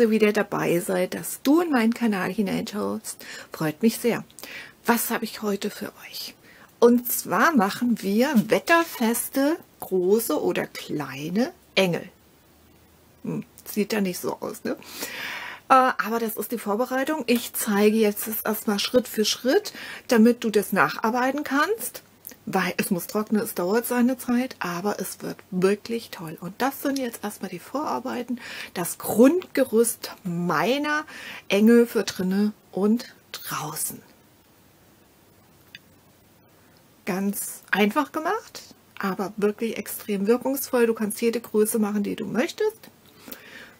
ihr wieder dabei seid, dass du in meinen Kanal hineinschaust. Freut mich sehr. Was habe ich heute für euch? Und zwar machen wir wetterfeste, große oder kleine Engel. Sieht ja nicht so aus, ne? Aber das ist die Vorbereitung. Ich zeige jetzt das erstmal Schritt für Schritt, damit du das nacharbeiten kannst. Weil es muss trocknen, es dauert seine Zeit, aber es wird wirklich toll. Und das sind jetzt erstmal die Vorarbeiten, das Grundgerüst meiner Engel für drinnen und draußen. Ganz einfach gemacht, aber wirklich extrem wirkungsvoll. Du kannst jede Größe machen, die du möchtest.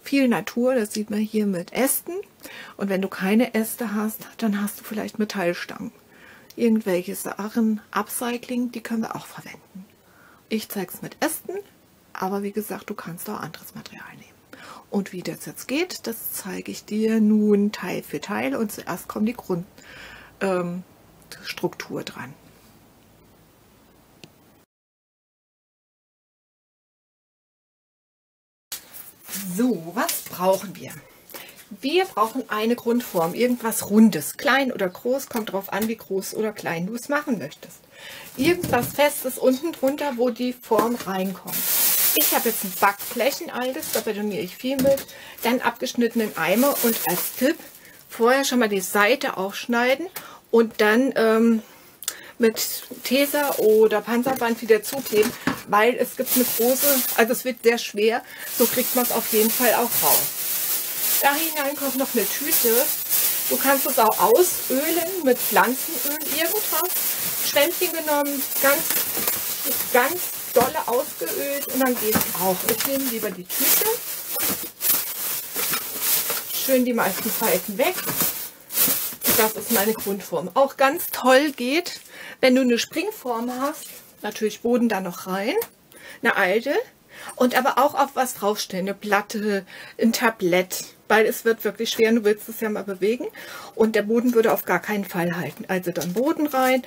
Viel Natur, das sieht man hier mit Ästen. Und wenn du keine Äste hast, dann hast du vielleicht Metallstangen. Irgendwelche Sachen, Upcycling, die können wir auch verwenden. Ich zeige es mit Ästen, aber wie gesagt, du kannst auch anderes Material nehmen. Und wie das jetzt geht, das zeige ich dir nun Teil für Teil und zuerst kommt die Grundstruktur dran. So, was brauchen wir? Wir brauchen eine Grundform, irgendwas Rundes, klein oder groß, kommt darauf an, wie groß oder klein du es machen möchtest. Irgendwas Festes unten drunter, wo die Form reinkommt. Ich habe jetzt ein Backflächenaltes, da betoniere ich viel mit, dann abgeschnittenen Eimer und als Tipp vorher schon mal die Seite aufschneiden und dann mit Tesa oder Panzerband wieder zukleben, weil es gibt eine große, also es wird sehr schwer, so kriegt man es auf jeden Fall auch raus. Da hinein kommt noch eine Tüte. Du kannst es auch ausölen mit Pflanzenöl, irgendwas. Schwämmchen genommen, ganz dolle ausgeölt und dann geht es auch. Ich nehme lieber die Tüte. Schön die meisten Falten weg. Das ist meine Grundform. Auch ganz toll geht, wenn du eine Springform hast, natürlich Boden da noch rein, eine alte und aber auch auf was draufstellen, eine Platte, ein Tablett. Weil es wird wirklich schwer, du willst es ja mal bewegen und der Boden würde auf gar keinen Fall halten. Also dann Boden rein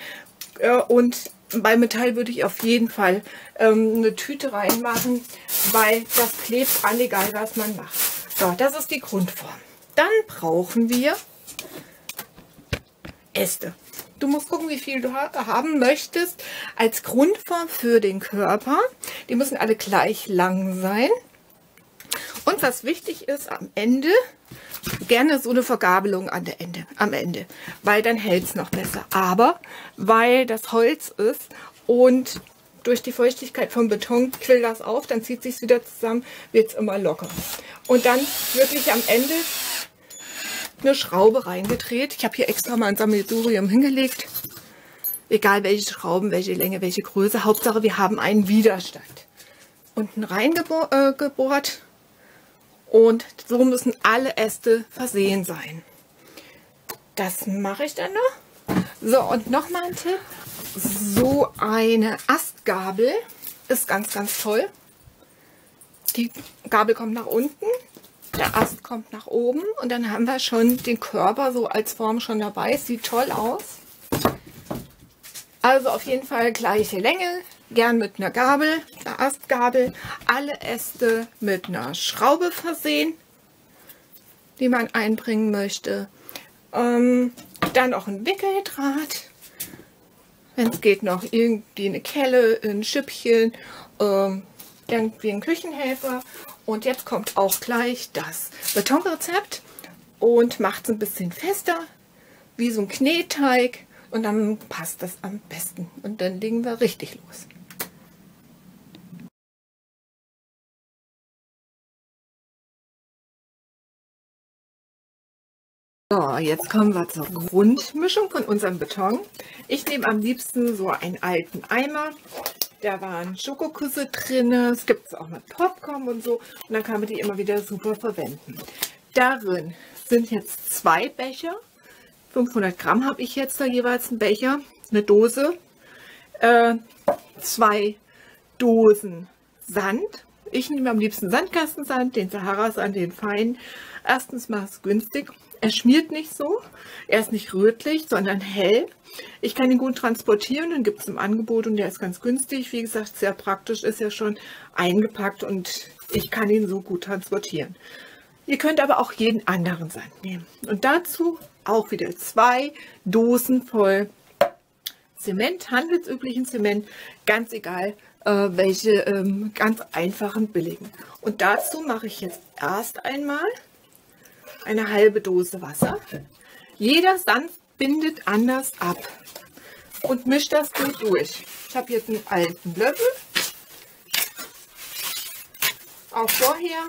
und bei Metall würde ich auf jeden Fall eine Tüte reinmachen, weil das klebt an, egal was man macht. So, das ist die Grundform. Dann brauchen wir Äste. Du musst gucken, wie viel du haben möchtest als Grundform für den Körper. Die müssen alle gleich lang sein. Und was wichtig ist am Ende, gerne so eine Vergabelung am Ende, weil dann hält es noch besser. Aber weil das Holz ist und durch die Feuchtigkeit vom Beton quillt das auf, dann zieht es sich wieder zusammen, wird es immer locker. Und dann wirklich am Ende eine Schraube reingedreht. Ich habe hier extra mal ein Sammelsurium hingelegt. Egal welche Schrauben, welche Länge, welche Größe. Hauptsache wir haben einen Widerstand. Unten reingebohrt. Und so müssen alle Äste versehen sein. Das mache ich dann noch. So, und nochmal ein Tipp. So eine Astgabel ist ganz, ganz toll. Die Gabel kommt nach unten, der Ast kommt nach oben und dann haben wir schon den Körper so als Form schon dabei. Sieht toll aus. Also auf jeden Fall gleiche Länge. Gern mit einer Gabel, einer Astgabel, alle Äste mit einer Schraube versehen, die man einbringen möchte. Dann noch ein Wickeldraht, wenn es geht noch irgendwie eine Kelle, ein Schüppchen, irgendwie ein Küchenhelfer. Und jetzt kommt auch gleich das Betonrezept und macht es ein bisschen fester, wie so ein Kneteig. Und dann passt das am besten und dann legen wir richtig los. So, jetzt kommen wir zur Grundmischung von unserem Beton. Ich nehme am liebsten so einen alten Eimer. Da waren Schokoküsse drin, es gibt es auch mit Popcorn und so. Und dann kann man die immer wieder super verwenden. Darin sind jetzt 2 Becher. 500 Gramm habe ich jetzt da jeweils einen Becher, eine Dose, 2 Dosen Sand. Ich nehme am liebsten Sandkastensand, den Sahara-Sand, den feinen. Erstens mal ist es günstig. Er schmiert nicht so, er ist nicht rötlich, sondern hell. Ich kann ihn gut transportieren, den gibt es im Angebot und der ist ganz günstig. Wie gesagt, sehr praktisch, ist ja schon eingepackt und ich kann ihn so gut transportieren. Ihr könnt aber auch jeden anderen Sand nehmen. Und dazu auch wieder 2 Dosen voll Zement, handelsüblichen Zement, ganz egal welche, ganz einfachen, billigen. Und dazu mache ich jetzt erst einmal eine halbe Dose Wasser. Jeder Sand bindet anders ab und mischt das gut durch. Ich habe jetzt einen alten Löffel. Auch vorher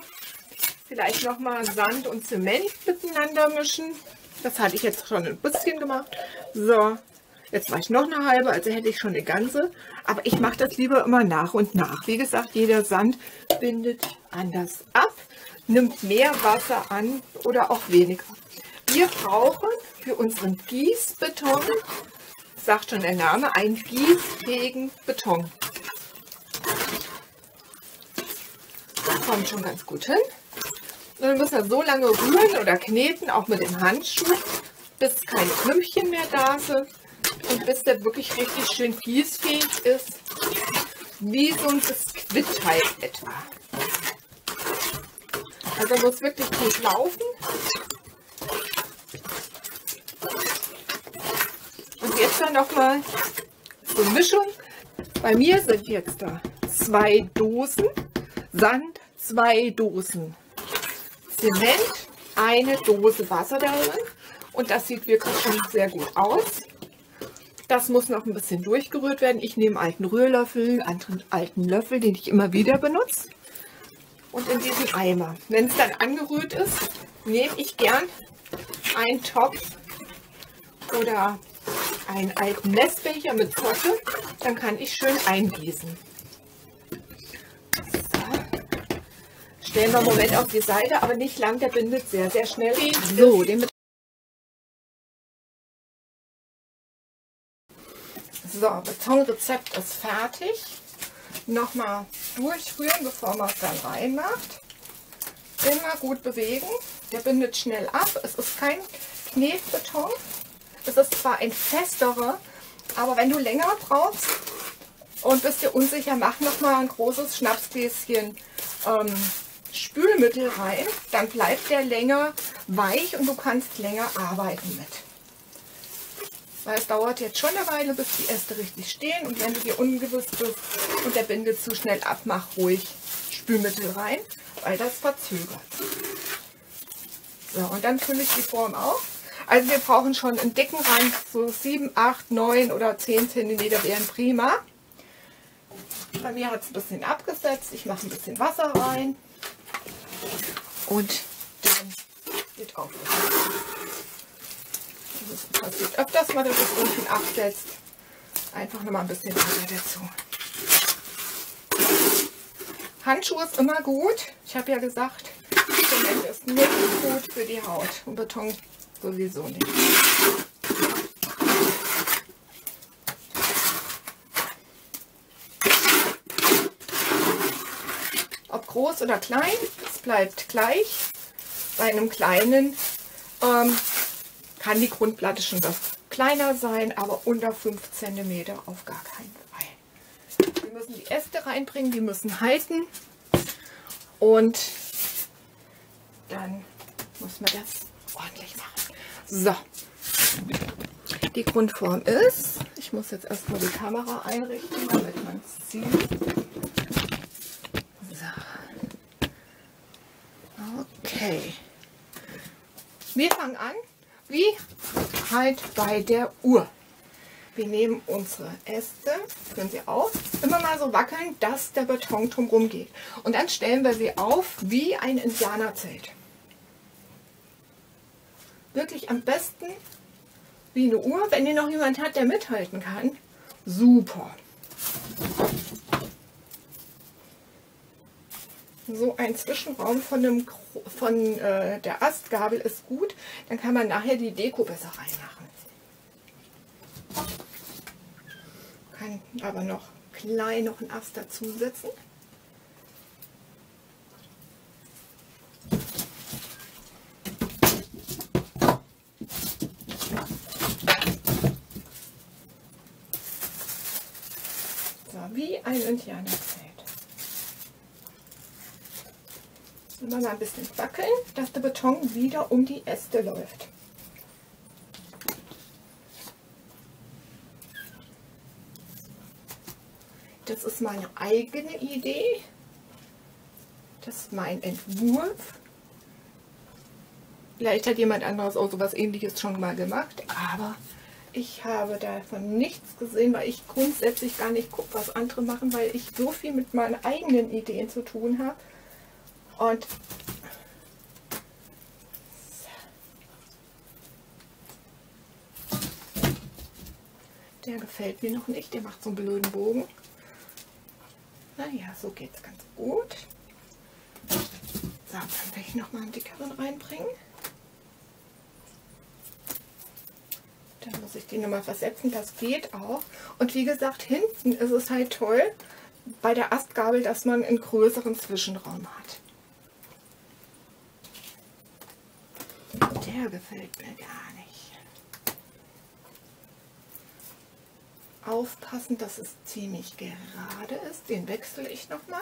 vielleicht nochmal Sand und Zement miteinander mischen. Das hatte ich jetzt schon ein bisschen gemacht. So, jetzt mache ich noch eine halbe, also hätte ich schon eine ganze. Aber ich mache das lieber immer nach und nach. Wie gesagt, jeder Sand bindet anders ab, nimmt mehr Wasser an oder auch weniger. Wir brauchen für unseren Gießbeton, sagt schon der Name, einen gießfähigen Beton. Das kommt schon ganz gut hin. Und dann müssen wir so lange rühren oder kneten, auch mit dem Handschuh, bis keine Klümpchen mehr da sind und bis der wirklich richtig schön gießfähig ist, wie so ein Biskuitteig etwa. Also muss wirklich gut laufen. Und jetzt dann nochmal zur Mischung. Bei mir sind jetzt da 2 Dosen Sand, 2 Dosen Zement, 1 Dose Wasser darin, und das sieht wirklich schon sehr gut aus. Das muss noch ein bisschen durchgerührt werden. Ich nehme alten Rührlöffel, anderen alten Löffel, den ich immer wieder benutze, und in diesen Eimer. Wenn es dann angerührt ist, nehme ich gern einen Topf oder einen alten Messbecher mit Zotte, dann kann ich schön eingießen. Stellen wir einen Moment auf die Seite, aber nicht lang, der bindet sehr, sehr schnell. So, Betonrezept ist fertig. Nochmal durchrühren, bevor man es dann reinmacht. Immer gut bewegen. Der bindet schnell ab. Es ist kein Knetbeton. Es ist zwar ein festerer, aber wenn du länger brauchst und bist dir unsicher, mach nochmal ein großes Schnapsgläschen Spülmittel rein, dann bleibt der länger weich und du kannst länger arbeiten mit. Weil es dauert jetzt schon eine Weile, bis die Äste richtig stehen, und wenn du dir ungewiss bist und der bindet zu schnell ab, mach ruhig Spülmittel rein, weil das verzögert. So, und dann fülle ich die Form auf. Also wir brauchen schon einen dicken Rand, so 7, 8, 9 oder 10 cm wären prima. Bei mir hat es ein bisschen abgesetzt. Ich mache ein bisschen Wasser rein und dann wird aufgefüllt. Das passiert öfters mal, dass es unten absetzt. Einfach nochmal ein bisschen Wasser dazu. Handschuhe ist immer gut. Ich habe ja gesagt, Zement ist nicht gut für die Haut und Beton sowieso nicht. Groß oder klein, es bleibt gleich. Bei einem kleinen kann die Grundplatte schon kleiner sein, aber unter 5 cm auf gar keinen Fall. Wir müssen die Äste reinbringen, die müssen halten, und dann muss man das ordentlich machen. So, die Grundform ist, ich muss jetzt erstmal die Kamera einrichten, damit man es sieht. Okay, wir fangen an, wie halt bei der Uhr. Wir nehmen unsere Äste, können sie auf, immer mal so wackeln, dass der Beton drumherum geht. Und dann stellen wir sie auf wie ein Indianerzelt. Wirklich am besten wie eine Uhr. Wenn ihr noch jemand hat, der mithalten kann, super. So ein Zwischenraum von der Astgabel ist gut, dann kann man nachher die Deko besser reinmachen. Kann aber noch klein noch einen Ast dazusetzen. So, wie ein Indianerzelt. Immer mal ein bisschen wackeln, dass der Beton wieder um die Äste läuft. Das ist meine eigene Idee. Das ist mein Entwurf. Vielleicht hat jemand anderes auch sowas Ähnliches schon mal gemacht, aber ich habe davon nichts gesehen, weil ich grundsätzlich gar nicht gucke, was andere machen, weil ich so viel mit meinen eigenen Ideen zu tun habe. Und der gefällt mir noch nicht, der macht so einen blöden Bogen. Naja, so geht es ganz gut. So, dann werde ich nochmal einen dickeren reinbringen. Dann muss ich die nochmal versetzen, das geht auch. Und wie gesagt, hinten ist es halt toll bei der Astgabel, dass man einen größeren Zwischenraum hat. Der gefällt mir gar nicht. Aufpassen, dass es ziemlich gerade ist. Den wechsle ich nochmal.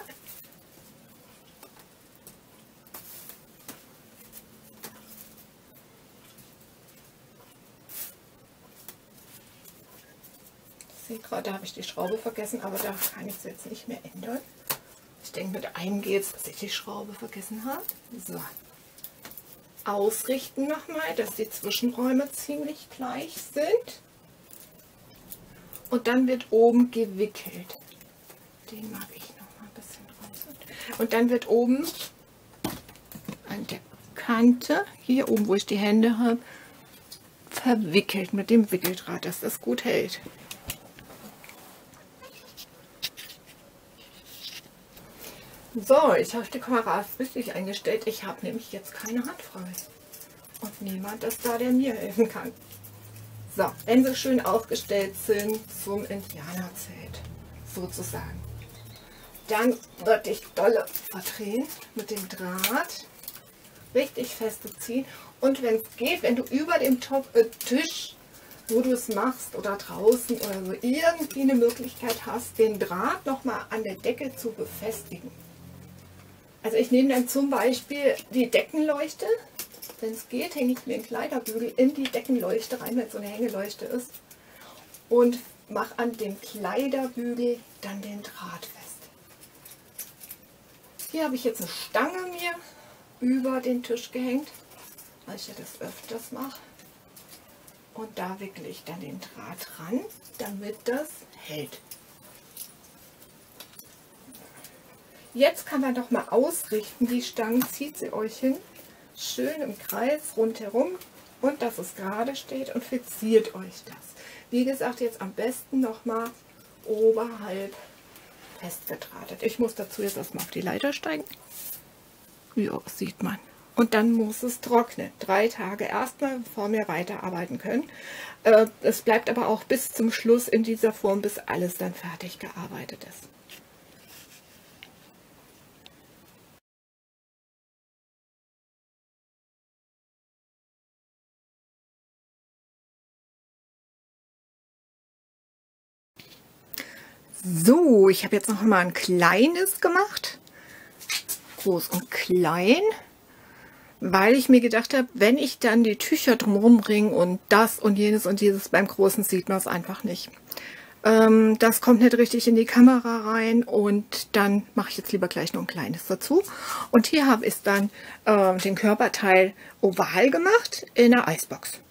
Da habe ich die Schraube vergessen, aber da kann ich es jetzt nicht mehr ändern. Ich denke, mit einem geht es, dass ich die Schraube vergessen habe. So. Ausrichten nochmal, dass die Zwischenräume ziemlich gleich sind. Und dann wird oben gewickelt. Den mag ich nochmal ein bisschen raus. Und dann wird oben an der Kante, hier oben, wo ich die Hände habe, verwickelt mit dem Wickeldraht, dass das gut hält. So, ich habe die Kamera richtig eingestellt. Ich habe nämlich jetzt keine Hand frei. Und niemand ist da, der mir helfen kann. So, wenn sie schön aufgestellt sind zum Indianerzelt, sozusagen. Dann sollte ich dolle verdrehen mit dem Draht. Richtig feste ziehen. Und wenn es geht, wenn du über dem Tisch, wo du es machst oder draußen oder so, irgendwie eine Möglichkeit hast, den Draht nochmal an der Decke zu befestigen. Also ich nehme dann zum Beispiel die Deckenleuchte, wenn es geht, hänge ich mir einen Kleiderbügel in die Deckenleuchte rein, wenn es so eine Hängeleuchte ist, und mache an dem Kleiderbügel dann den Draht fest. Hier habe ich jetzt eine Stange mir über den Tisch gehängt, weil ich ja das öfters mache. Und da wickle ich dann den Draht ran, damit das hält. Jetzt kann man doch mal ausrichten, die Stangen, zieht sie euch hin, schön im Kreis rundherum und dass es gerade steht und fixiert euch das. Wie gesagt, jetzt am besten nochmal oberhalb festgedrahtet. Ich muss dazu jetzt erstmal auf die Leiter steigen. Ja, sieht man. Und dann muss es trocknen. 3 Tage erstmal, bevor wir weiterarbeiten können. Es bleibt aber auch bis zum Schluss in dieser Form, bis alles dann fertig gearbeitet ist. So, ich habe jetzt noch mal ein kleines gemacht, groß und klein, weil ich mir gedacht habe, wenn ich dann die Tücher drumherum ringe und das und jenes, beim Großen sieht man es einfach nicht. Das kommt nicht richtig in die Kamera rein und dann mache ich jetzt lieber gleich noch ein kleines dazu. Und hier habe ich dann den Körperteil oval gemacht in der Eisbox.